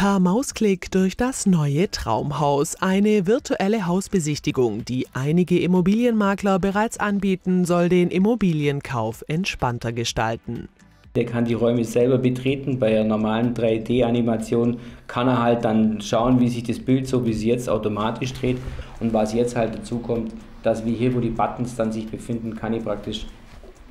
Per Mausklick durch das neue Traumhaus. Eine virtuelle Hausbesichtigung, die einige Immobilienmakler bereits anbieten, soll den Immobilienkauf entspannter gestalten. Der kann die Räume selber betreten. Bei einer normalen 3D-Animation kann er halt dann schauen, wie sich das Bild so wie es jetzt automatisch dreht. Und was jetzt halt dazu kommt, dass wir hier, wo die Buttons dann sich befinden, kann ich praktisch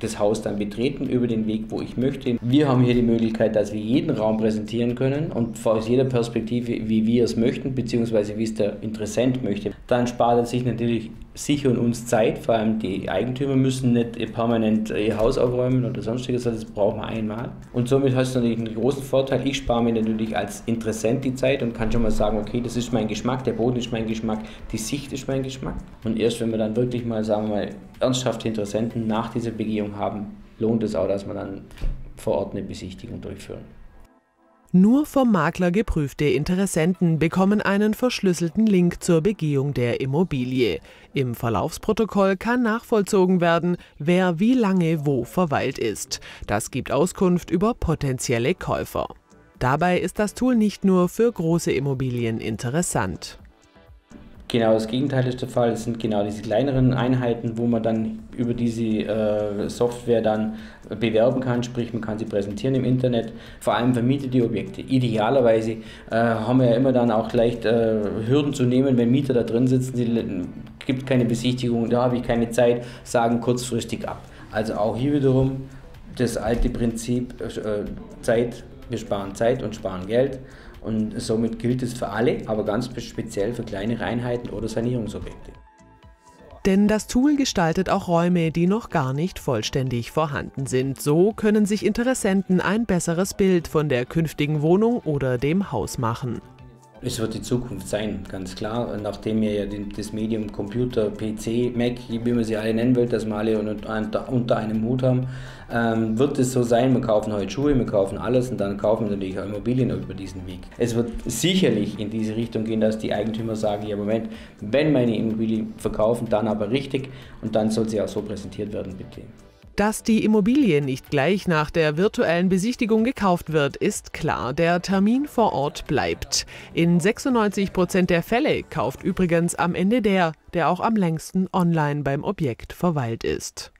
das Haus dann betreten über den Weg, wo ich möchte. Wir haben hier die Möglichkeit, dass wir jeden Raum präsentieren können und aus jeder Perspektive, wie wir es möchten, beziehungsweise wie es der Interessent möchte. Dann spart es sich natürlich sich und uns Zeit, vor allem die Eigentümer müssen nicht permanent ihr Haus aufräumen oder sonstiges, das braucht man einmal. Und somit hast du natürlich einen großen Vorteil, ich spare mir natürlich als Interessent die Zeit und kann schon mal sagen, okay, das ist mein Geschmack, der Boden ist mein Geschmack, die Sicht ist mein Geschmack. Und erst wenn wir dann wirklich mal, sagen wir mal, ernsthafte Interessenten nach dieser Begehung haben, lohnt es auch, dass wir dann vor Ort eine Besichtigung durchführen. Nur vom Makler geprüfte Interessenten bekommen einen verschlüsselten Link zur Begehung der Immobilie. Im Verlaufsprotokoll kann nachvollzogen werden, wer wie lange wo verweilt ist. Das gibt Auskunft über potenzielle Käufer. Dabei ist das Tool nicht nur für große Immobilien interessant. Genau das Gegenteil ist der Fall, es sind genau diese kleineren Einheiten, wo man dann über diese Software dann bewerben kann, sprich man kann sie präsentieren im Internet, vor allem vermietete Objekte. Idealerweise haben wir ja immer dann auch leicht Hürden zu nehmen, wenn Mieter da drin sitzen, es gibt keine Besichtigung, da habe ich keine Zeit, sagen kurzfristig ab. Also auch hier wiederum das alte Prinzip Zeit, wir sparen Zeit und sparen Geld. Und somit gilt es für alle, aber ganz speziell für kleinere Einheiten oder Sanierungsobjekte. Denn das Tool gestaltet auch Räume, die noch gar nicht vollständig vorhanden sind. So können sich Interessenten ein besseres Bild von der künftigen Wohnung oder dem Haus machen. Es wird die Zukunft sein, ganz klar, nachdem ihr ja das Medium Computer, PC, Mac, wie man sie alle nennen will, dass wir alle unter einem Hut haben, wird es so sein, wir kaufen heute Schuhe, wir kaufen alles und dann kaufen wir natürlich auch Immobilien über diesen Weg. Es wird sicherlich in diese Richtung gehen, dass die Eigentümer sagen, ja Moment, wenn meine Immobilie verkaufen, dann aber richtig und dann soll sie auch so präsentiert werden, bitte. Dass die Immobilie nicht gleich nach der virtuellen Besichtigung gekauft wird, ist klar. Der Termin vor Ort bleibt. In 96% der Fälle kauft übrigens am Ende der auch am längsten online beim Objekt verweilt ist.